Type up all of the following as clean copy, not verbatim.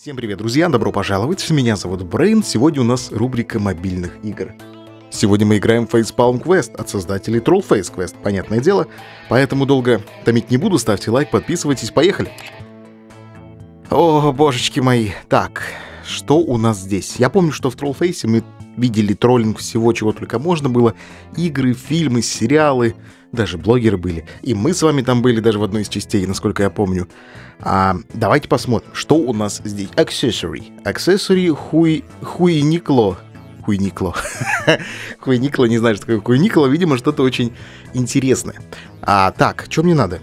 Всем привет, друзья! Добро пожаловать! Меня зовут Брейн, сегодня у нас рубрика мобильных игр. Сегодня мы играем в Facepalm Quest от создателей Trollface Quest, понятное дело, поэтому долго томить не буду, ставьте лайк, подписывайтесь, поехали! О, божечки мои! Так, что у нас здесь? Я помню, что в Trollface мы видели троллинг всего, чего только можно было, игры, фильмы, сериалы, даже блогеры были, и мы с вами там были даже в одной из частей, насколько я помню. Давайте посмотрим, что у нас здесь. Accessory хуйникло. Хуйникло. Хуйникло, не знаю, что такое хуйникло. Видимо, что-то очень интересное. Так, что мне надо?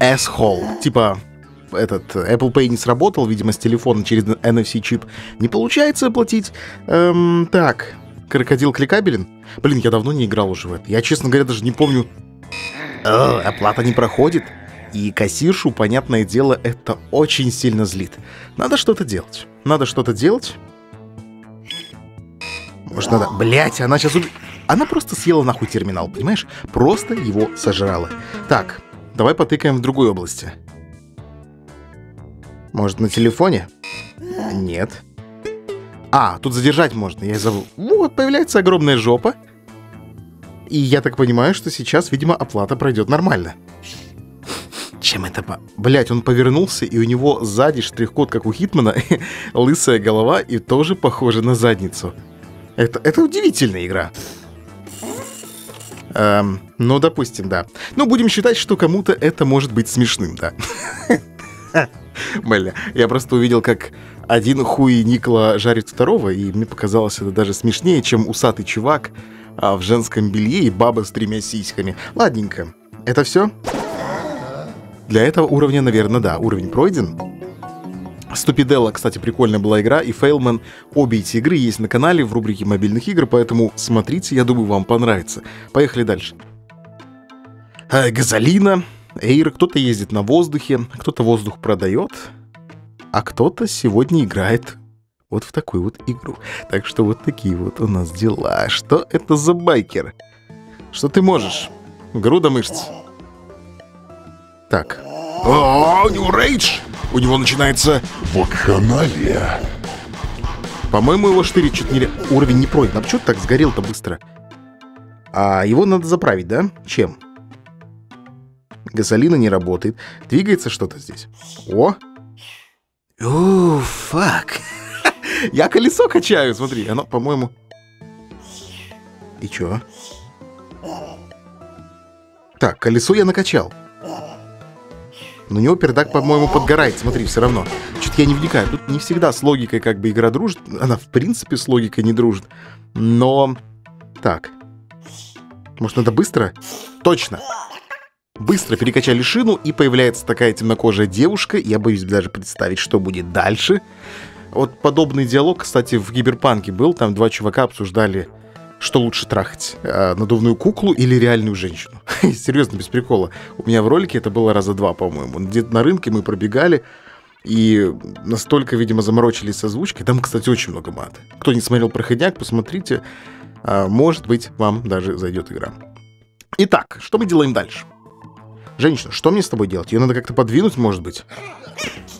Asshole. Типа, этот Apple Pay не сработал, видимо, с телефона через NFC чип. Не получается оплатить. Так, крокодил кликабелен? Блин, я давно не играл уже в это. Я, честно говоря, даже не помню. Оплата не проходит. И кассиршу, понятное дело, это очень сильно злит. Надо что-то делать. Надо что-то делать. Может, надо... Блять, она сейчас... Она просто съела нахуй терминал, понимаешь? Просто его сожрала. Так, давай потыкаем в другой области. Может, на телефоне? Нет. Тут задержать можно. Я забыл. Вот, появляется огромная жопа. И я так понимаю, что сейчас, видимо, оплата пройдет нормально. Чем это... Блять, он повернулся, и у него сзади штрих-код, как у Хитмана, лысая голова и тоже похожа на задницу. Это удивительная игра. Ну, допустим, да. Ну, будем считать, что кому-то это может быть смешным, да. Бля, я просто увидел, как один хуй Никола жарит второго, и мне показалось это даже смешнее, чем усатый чувак в женском белье и баба с тремя сиськами. Ладненько. Это все? Для этого уровня, наверное, да, уровень пройден. Ступидела, кстати, прикольная была игра, и Фейлман. Обе эти игры есть на канале в рубрике мобильных игр, поэтому смотрите, я думаю, вам понравится. Поехали дальше. Газолина, эйр, кто-то ездит на воздухе, кто-то воздух продает, а кто-то сегодня играет вот в такую вот игру. Так что вот такие вот у нас дела. Что это за байкер? Что ты можешь? Груда мышц. Так. О, у него рейдж! У него начинается вакханалия. По-моему, его штырит чуть не... Уровень не пройден. А почему так сгорел-то быстро? Его надо заправить, да? Чем? Газолина не работает. Двигается что-то здесь. О! О, фак! Я колесо качаю, смотри. Оно, по-моему... И чё? Так, колесо я накачал. Но у него пердак, по-моему, подгорает. Смотри, все равно. Чё-то я не вникаю. Тут не всегда с логикой как бы игра дружит. Она, в принципе, с логикой не дружит. Но... Так. Может, надо быстро? Точно. Быстро перекачали шину, и появляется такая темнокожая девушка. Я боюсь даже представить, что будет дальше. Вот подобный диалог, кстати, в «Киберпанке» был. Там два чувака обсуждали... Что лучше трахать? Надувную куклу или реальную женщину? Серьезно, без прикола. У меня в ролике это было раза два, по-моему. Где-то на рынке мы пробегали и настолько, видимо, заморочились с озвучкой. Там, кстати, очень много мата. Кто не смотрел «Проходняк», посмотрите. Может быть, вам даже зайдет игра. Итак, что мы делаем дальше? Женщина, что мне с тобой делать? Ее надо как-то подвинуть, может быть?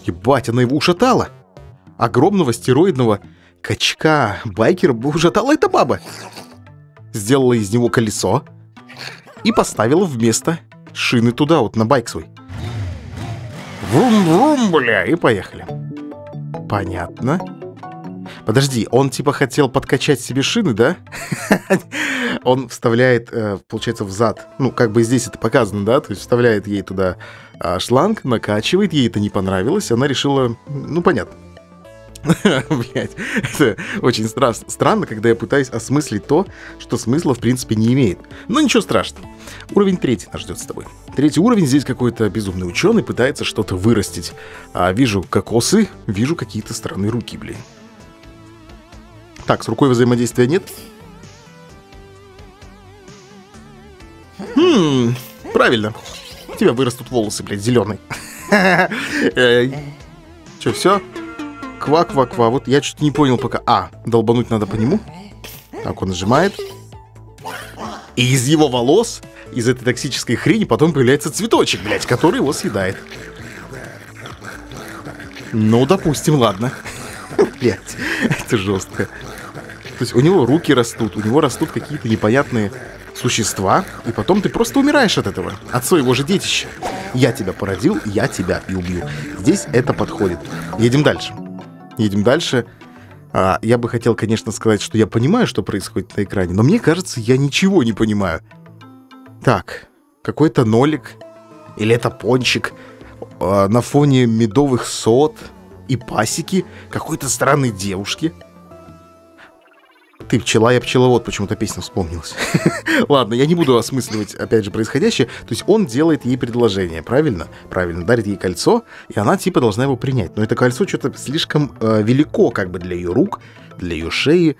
Ебать, она его ушатала. Огромного стероидного качка. Байкер ушатала эта баба. Сделала из него колесо и поставила вместо шины туда, вот на байк свой. Вум-вум, бля, и поехали. Понятно. Подожди, он типа хотел подкачать себе шины, да? Он вставляет, получается, в зад. Ну, как бы здесь это показано, да? То есть вставляет ей туда шланг, накачивает. Ей это не понравилось, она решила... Ну, понятно. Блять, это очень странно, когда я пытаюсь осмыслить то, что смысла в принципе не имеет. Но ничего страшного. Уровень 3 нас ждет с тобой. Третий уровень, здесь какой-то безумный ученый пытается что-то вырастить. Вижу кокосы, вижу какие-то странные руки, блин. Так, с рукой взаимодействия нет. Правильно. У тебя вырастут волосы, блядь, зеленые. Че, все? Ква-ква-ква. Вот я чуть не понял пока. Долбануть надо по нему. Так, он нажимает. И из его волос, из этой токсической хрени, потом появляется цветочек, блядь, который его съедает. Ну, допустим, ладно. Блять, это жестко. То есть у него руки растут, у него растут какие-то непонятные существа, и потом ты просто умираешь от этого, от своего же детища. Я тебя породил, я тебя и убью. Здесь это подходит. Едем дальше. Едем дальше. Я бы хотел, конечно, сказать, что я понимаю, что происходит на экране, но мне кажется, я ничего не понимаю. Так, какой-то нолик, или это пончик, на фоне медовых сот и пасеки какой-то странной девушки. «Ты пчела, я пчеловод», почему-то песня вспомнилась. Ладно, я не буду осмысливать, опять же, происходящее. То есть он делает ей предложение, правильно? Правильно, дарит ей кольцо, и она типа должна его принять. Но это кольцо что-то слишком велико как бы для ее рук, для ее шеи,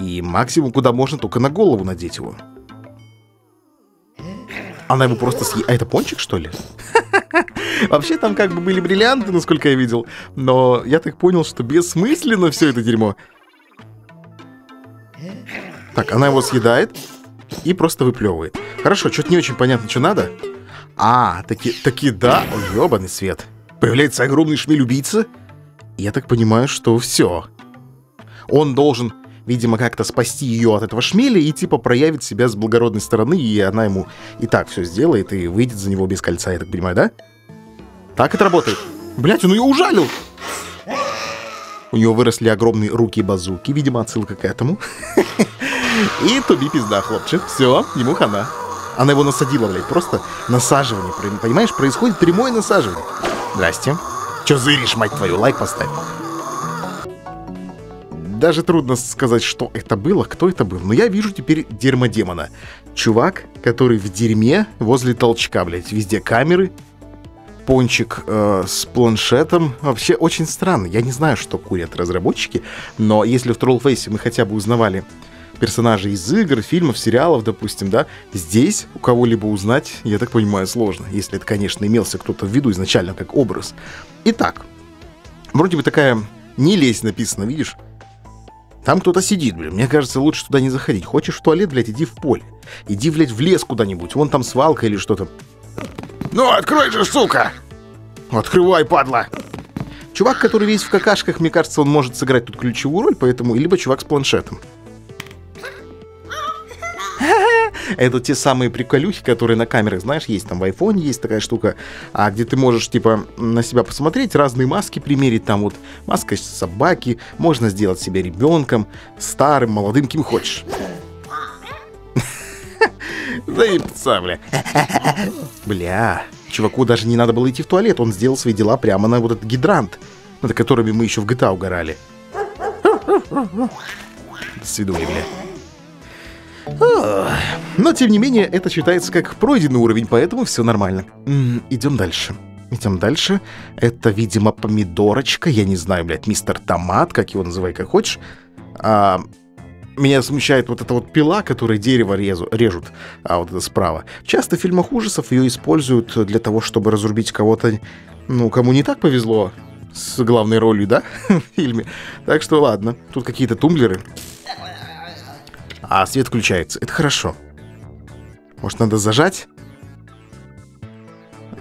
и максимум куда можно только на голову надеть его. Она его просто съела. А это пончик, что ли? Вообще там как бы были бриллианты, насколько я видел, но я так понял, что бессмысленно все это дерьмо. Так, она его съедает и просто выплевывает. Хорошо, что-то не очень понятно, что надо. А, таки да. Ой, ёбаный свет. Появляется огромный шмель-убийца. Я так понимаю, что все. Он должен, видимо, как-то спасти ее от этого шмеля и типа проявить себя с благородной стороны, и она ему и так все сделает и выйдет за него без кольца, я так понимаю, да? Так это работает. Блять, он ее ужалил! У него выросли огромные руки-базуки, видимо, отсылка к этому. И туби пизда, хлопчик. Все, ему хана. Она его насадила, блядь, просто насаживание. Понимаешь, происходит прямое насаживание. Здрасте. Че зыришь, мать твою, лайк поставь. Даже трудно сказать, что это было, кто это был. Но я вижу теперь дерьмодемона. Чувак, который в дерьме возле толчка, блядь. Везде камеры. Пончик с планшетом. Вообще очень странно. Я не знаю, что курят разработчики, но если в Trollface мы хотя бы узнавали персонажей из игр, фильмов, сериалов, допустим, да, здесь у кого-либо узнать, я так понимаю, сложно. Если это, конечно, имелся кто-то в виду изначально как образ. Итак, вроде бы такая «не лезь» написано, видишь? Там кто-то сидит, блин. Мне кажется, лучше туда не заходить. Хочешь в туалет, блядь, иди в поле. Иди, блядь, в лес куда-нибудь. Вон там свалка или что-то. Ну, открой же, сука! Открывай, падла! Чувак, который весь в какашках, мне кажется, он может сыграть тут ключевую роль, поэтому... Либо чувак с планшетом. Это те самые приколюхи, которые на камерах, знаешь, есть там в айфоне, есть такая штука, а где ты можешь, типа, на себя посмотреть, разные маски примерить, там вот маска собаки, можно сделать себя ребенком, старым, молодым, кем хочешь. Заебца, бля. Бля. Чуваку даже не надо было идти в туалет. Он сделал свои дела прямо на вот этот гидрант, над которыми мы еще в GTA угорали. До свидания, бля. Но, тем не менее, это считается как пройденный уровень, поэтому все нормально. Идем дальше. Идем дальше. Это, видимо, помидорочка. Я не знаю, блядь, мистер Томат, как его называй, как хочешь. Меня смущает вот эта вот пила, которой дерево режут, а вот это справа. Часто в фильмах ужасов ее используют для того, чтобы разрубить кого-то, ну, кому не так повезло с главной ролью, да, в фильме. Так что ладно, тут какие-то тумблеры. А свет включается, это хорошо. Может, надо зажать?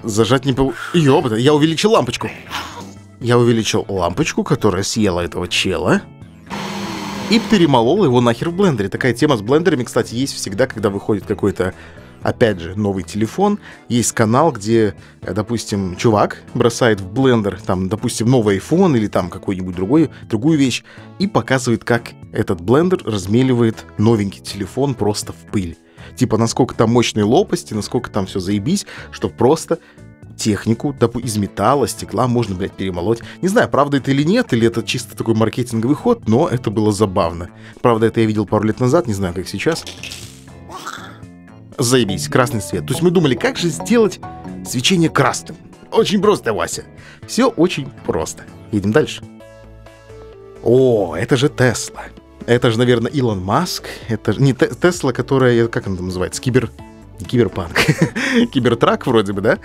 Зажать не получилось. Ёпта, я увеличил лампочку. Я увеличил лампочку, которая съела этого чела. И перемолол его нахер в блендере. Такая тема с блендерами, кстати, есть всегда, когда выходит какой-то, опять же, новый телефон. Есть канал, где, допустим, чувак бросает в блендер, там, допустим, новый iPhone или там какую-нибудь другую вещь, и показывает, как этот блендер размеливает новенький телефон просто в пыль. Типа, насколько там мощные лопасти, насколько там все заебись, что просто... Технику из металла, стекла можно, блядь, перемолоть. Не знаю, правда это или нет, или это чисто такой маркетинговый ход, но это было забавно. Правда, это я видел пару лет назад, не знаю, как сейчас. Заебись, красный свет. То есть мы думали, как же сделать свечение красным. Очень просто, Вася. Все очень просто. Едем дальше. О, это же Тесла. Это же, наверное, Илон Маск. Это же не Тесла, которая, как она там называется, киберпанк. Кибертрак вроде бы, да?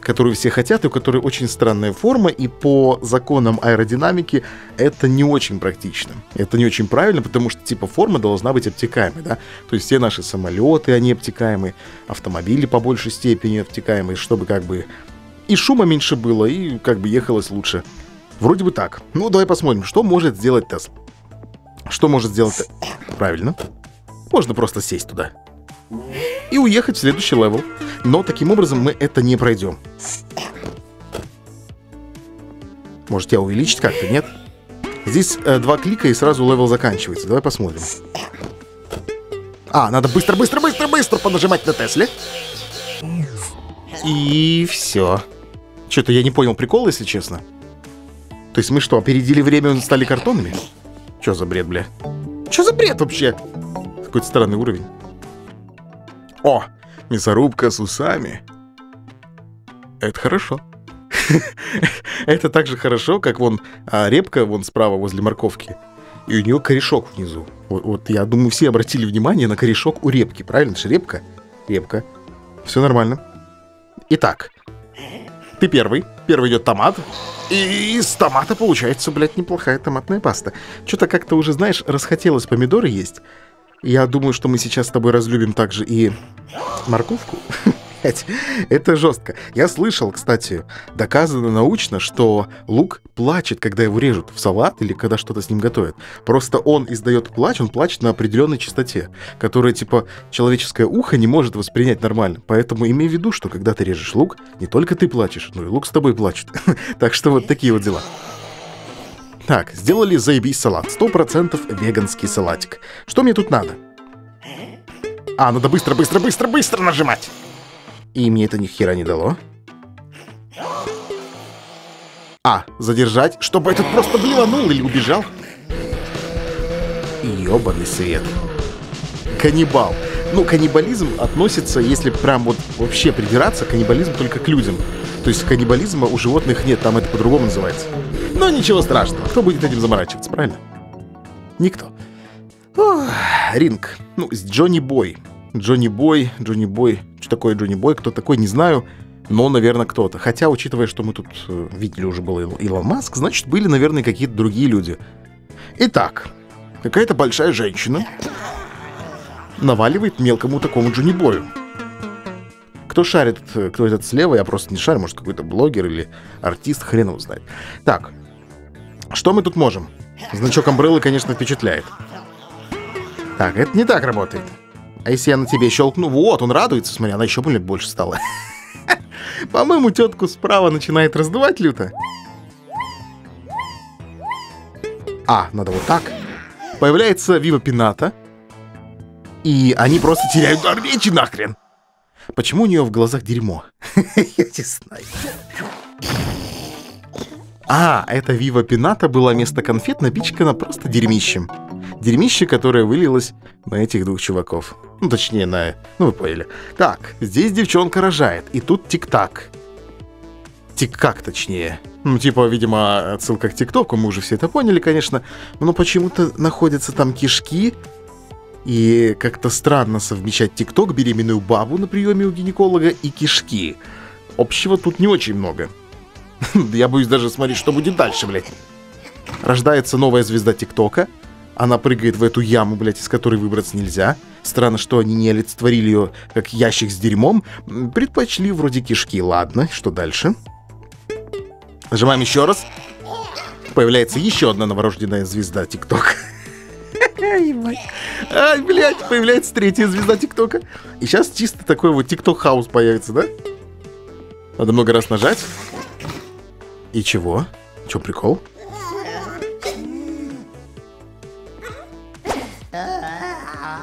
Которую все хотят, и у которой очень странная форма, и по законам аэродинамики это не очень практично. Это не очень правильно, потому что, типа, форма должна быть обтекаемой, да? То есть все наши самолеты, они обтекаемые, автомобили по большей степени обтекаемые, чтобы как бы и шума меньше было, и как бы ехалось лучше. Вроде бы так. Ну, давай посмотрим, что может сделать Tesla. Что может сделать... Правильно. Можно просто сесть туда. И уехать в следующий левел. Но таким образом мы это не пройдем. Может, я увеличить как-то, нет? Здесь два клика, и сразу левел заканчивается. Давай посмотрим. А, надо быстро понажимать на Тесле. И все. Что-то я не понял прикол, если честно. То есть мы что, опередили время и стали картонными? Что за бред, бля? Что за бред вообще? Какой-то странный уровень. О, мясорубка с усами. Это хорошо. Это так же хорошо, как вон репка вон справа возле морковки. И у нее корешок внизу. Вот я думаю, все обратили внимание на корешок у репки. Правильно? Это же репка. Репка. Все нормально. Итак. Ты первый. Первый идет томат. И из томата получается, блядь, неплохая томатная паста. Что-то как-то уже, знаешь, расхотелось помидоры есть. Я думаю, что мы сейчас с тобой разлюбим также и морковку. Это жестко. Я слышал, кстати, доказано научно, что лук плачет, когда его режут в салат или когда что-то с ним готовят. Просто он издает плач, он плачет на определенной частоте, которая, типа, человеческое ухо не может воспринять нормально. Поэтому имей в виду, что когда ты режешь лук, не только ты плачешь, но и лук с тобой плачет. Так что вот такие вот дела. Так, сделали заебись салат. 100% веганский салатик. Что мне тут надо? А, надо быстро нажимать! И мне это ни хера не дало. А, задержать, чтобы этот просто блеванул или убежал. Ёбаный свет. Каннибал. Ну, каннибализм относится, если прям вот вообще придираться, каннибализм только к людям. То есть каннибализма у животных нет, там это по-другому называется. Но ничего страшного, кто будет этим заморачиваться, правильно? Никто. О, ринг. Ну, с Джонни Бой. Джонни Бой. Что такое Джонни Бой? Кто такой, не знаю. Но, наверное, кто-то. Хотя, учитывая, что мы тут видели уже был Илон Маск, значит, были, наверное, какие-то другие люди. Итак, какая-то большая женщина наваливает мелкому такому Джонни Бою. Кто шарит, кто этот слева, я просто не шарю. Может, какой-то блогер или артист, хрен его знает. Так, что мы тут можем? Значок амбреллы, конечно, впечатляет. Так, это не так работает. А если я на тебе щелкну? Вот, он радуется, смотри, она еще, блин, больше стала. По-моему, тетку справа начинает раздувать люто. А, надо вот так. Появляется Вива Пината. И они просто теряют дар речи нахрен. Почему у нее в глазах дерьмо? Я не знаю. А, это Вива Пината была вместо конфет напичкана просто дерьмищем. Дерьмище, которое вылилось на этих двух чуваков. Ну, точнее, на... Ну, вы поняли. Так, здесь девчонка рожает. И тут тик-так. Тик-как, точнее. Ну, типа, видимо, отсылка к ТикТоку. Мы уже все это поняли, конечно. Но почему-то находятся там кишки. И как-то странно совмещать ТикТок, беременную бабу на приеме у гинеколога и кишки. Общего тут не очень много. Я боюсь даже смотреть, что будет дальше, блядь. Рождается новая звезда ТикТока. Она прыгает в эту яму, блядь, из которой выбраться нельзя. Странно, что они не олицетворили ее как ящик с дерьмом. Предпочли вроде кишки. Ладно, что дальше? Нажимаем еще раз. Появляется еще одна новорожденная звезда ТикТока. Ай, блядь, появляется третья звезда ТикТока. И сейчас чисто такой вот ТикТок-хаус появится, да? Надо много раз нажать. И чего? Че прикол?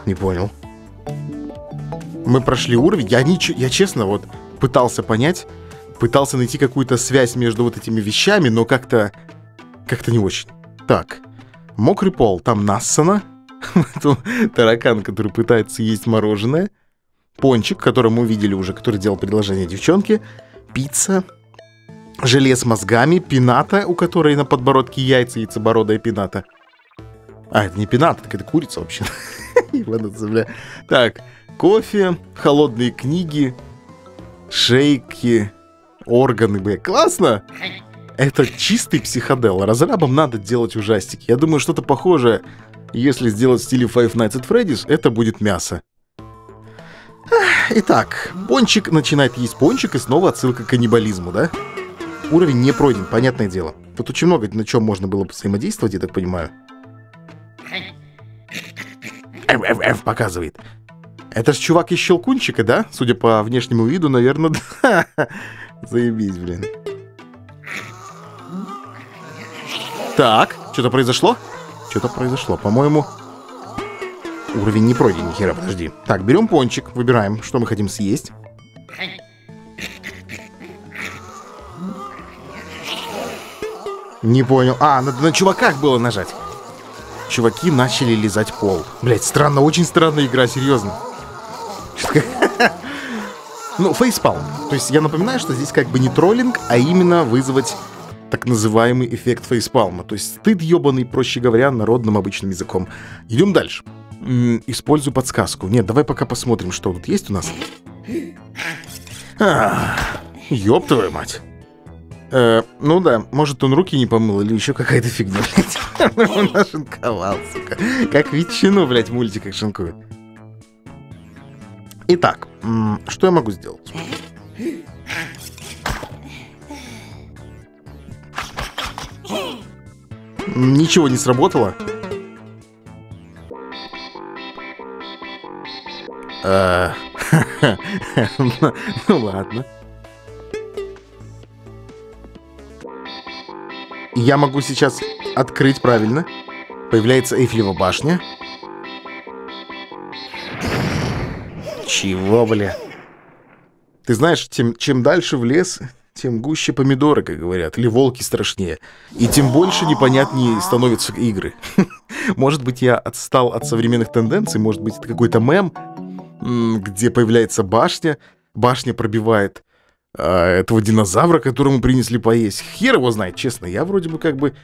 Не понял. Мы прошли уровень. Я честно вот пытался понять, пытался найти какую-то связь между вот этими вещами, но как-то не очень. Так, мокрый пол. Там нассана. Таракан, который пытается есть мороженое. Пончик, который мы увидели уже, который делал предложение девчонке. Пицца. Желе с мозгами. Пината, у которой на подбородке яйца, яйцебородая пината. А, это не пината, это курица вообще. Так, кофе, холодные книги, шейки, органы, бля. Классно! Это чистый психодел. Разрабам надо делать ужастики. Я думаю, что-то похожее, если сделать в стиле Five Nights at Freddy's, это будет мясо. Итак, пончик начинает есть пончик, и снова отсылка к каннибализму, да? Уровень не пройден, понятное дело. Тут очень много на чем можно было взаимодействовать, я так понимаю. Показывает. Это ж чувак из Щелкунчика, да? Судя по внешнему виду, наверное, да. Заебись, блин. Так, что-то произошло? Что-то произошло, по-моему. Уровень не пройден, нихера, подожди. Так, берем пончик, выбираем, что мы хотим съесть. Не понял. А, надо на чуваках было нажать. Чуваки начали лизать пол. Блять, странно, очень странная игра, серьезно. Ну, фейспалм. То есть я напоминаю, что здесь как бы не троллинг, а именно вызвать так называемый эффект фейспалма. То есть стыд ебаный, проще говоря, народным обычным языком. Идем дальше. Использую подсказку. Нет, давай пока посмотрим, что тут есть у нас. Ёб твою мать. Ну да, может он руки не помыл или еще какая-то фигня, блядь. Он нашинковал, сука. Как ветчину, блядь, в мультиках шинкует. Итак, что я могу сделать? Ничего не сработало. Ну ладно. Я могу сейчас открыть, правильно. Появляется Эйфелева башня. Чего, бля? Ты знаешь, чем дальше в лес, тем гуще помидоры, как говорят. Или волки страшнее. И тем больше непонятнее становятся игры. Может быть, я отстал от современных тенденций. Может быть, это какой-то мем, где появляется башня. Башня пробивает этого динозавра, которому принесли поесть. Хер его знает, честно. Я вроде бы как бы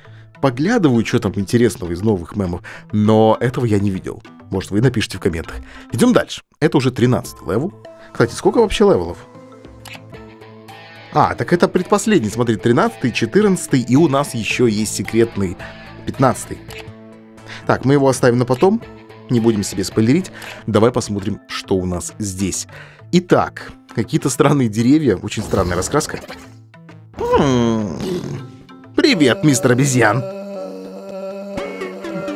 поглядываю, что там интересного из новых мемов, но этого я не видел. Может, вы напишите в комментах. Идем дальше. Это уже 13-й левел. Кстати, сколько вообще левелов? А, так это предпоследний. Смотри, 13-й, 14-й, и у нас еще есть секретный 15-й. Так, мы его оставим на потом. Не будем себе спойлерить. Давай посмотрим, что у нас здесь. Итак, какие-то странные деревья. Очень странная раскраска. Привет, мистер обезьян.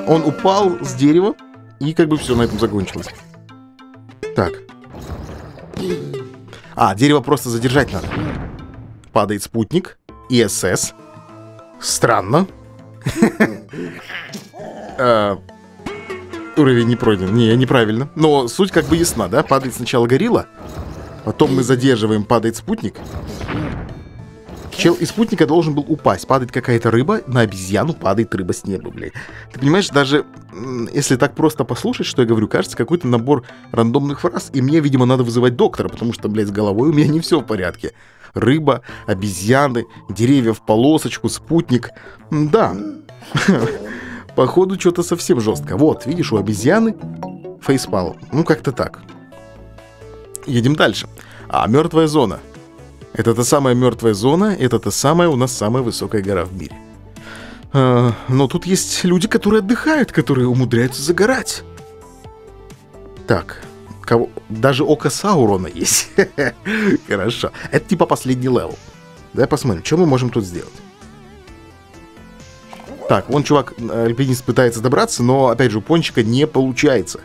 Он упал с дерева, и как бы все на этом закончилось. Так. А, дерево просто задержать надо. Падает спутник. ИСС. Странно. Уровень не пройден. Не, неправильно. Но суть как бы ясна, да? Падает сначала горилла, потом мы задерживаем, падает спутник. Чел из спутника должен был упасть. Падает какая-то рыба, на обезьяну падает рыба с неба, блядь. Ты понимаешь, даже если так просто послушать, что я говорю, кажется, какой-то набор рандомных фраз, и мне, видимо, надо вызывать доктора, потому что, блядь, с головой у меня не все в порядке. Рыба, обезьяны, деревья в полосочку, спутник. Да. Походу, что-то совсем жестко. Вот, видишь, у обезьяны фейспалм. Ну, как-то так. Едем дальше. А, мертвая зона. Это та самая мертвая зона, это та самая, у нас самая высокая гора в мире. Но тут есть люди, которые отдыхают, которые умудряются загорать. Так, кого? Даже око Саурона есть. Хорошо. Это типа последний левел. Давай посмотрим, что мы можем тут сделать. Так, вон чувак, альпинист, пытается добраться, но, опять же, у пончика не получается.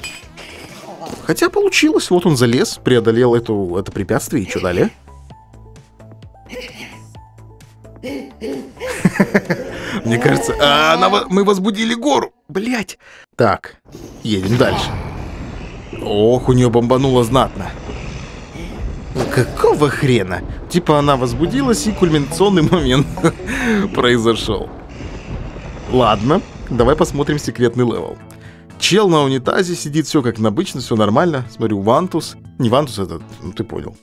Хотя получилось, вот он залез, преодолел это препятствие, и что далее? Мне кажется, мы возбудили гору, блять. Так, едем дальше. Ох, у нее бомбануло знатно. Какого хрена? Типа она возбудилась, и кульминационный момент произошел. Ладно, давай посмотрим секретный левел. Чел на унитазе сидит, все как обычно, все нормально. Смотрю, вантус. Не вантус этот, ну ты понял.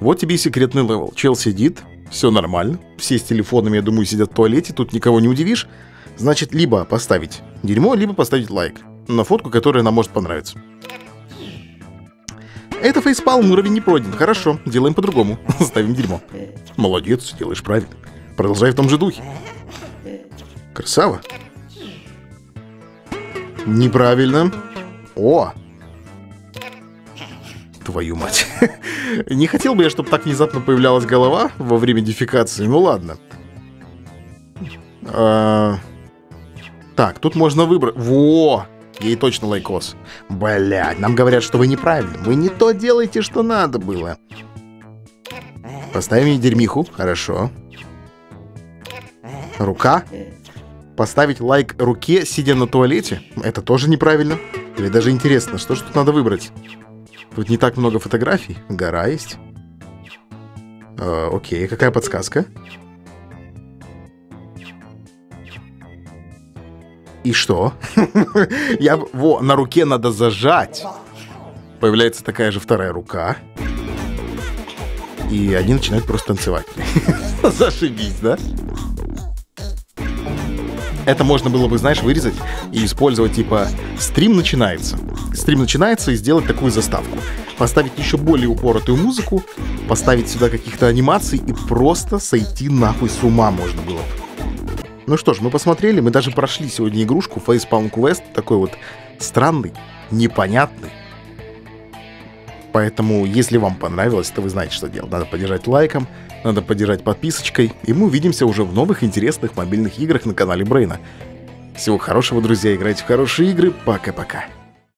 Вот тебе и секретный левел. Чел сидит, все нормально. Все с телефонами, я думаю, сидят в туалете, тут никого не удивишь. Значит, либо поставить дерьмо, либо поставить лайк на фотку, которая нам может понравиться. Это фейспалм, уровень не пройден. Хорошо, делаем по-другому. Ставим дерьмо. Молодец, делаешь правильно. Продолжай в том же духе. Красава. Неправильно. О! Твою мать. Не хотел бы я, чтобы так внезапно появлялась голова во время дефекации. Ну ладно. Так, тут можно выбрать. Во! Ей точно лайкос. Блядь, нам говорят, что вы неправильно. Вы не то делаете, что надо было. Поставим ей дерьмиху. Хорошо. Рука. Поставить лайк руке, сидя на туалете. Это тоже неправильно. Или даже интересно, что же тут надо выбрать? Тут не так много фотографий. Гора есть. Окей, какая подсказка? И что? Во, на руке надо зажать. Появляется такая же вторая рука. И они начинают просто танцевать. Зашибись, да? Это можно было бы, знаешь, вырезать и использовать, типа, стрим начинается. Стрим начинается, и сделать такую заставку. Поставить еще более упоротую музыку, поставить сюда каких-то анимаций и просто сойти нахуй с ума можно было бы. Ну что ж, мы посмотрели, мы даже прошли сегодня игрушку Facepalm Quest, такой вот странный, непонятный. Поэтому, если вам понравилось, то вы знаете, что делать. Надо поддержать лайком, надо поддержать подписочкой. И мы увидимся уже в новых интересных мобильных играх на канале Брейна. Всего хорошего, друзья, играйте в хорошие игры, пока-пока.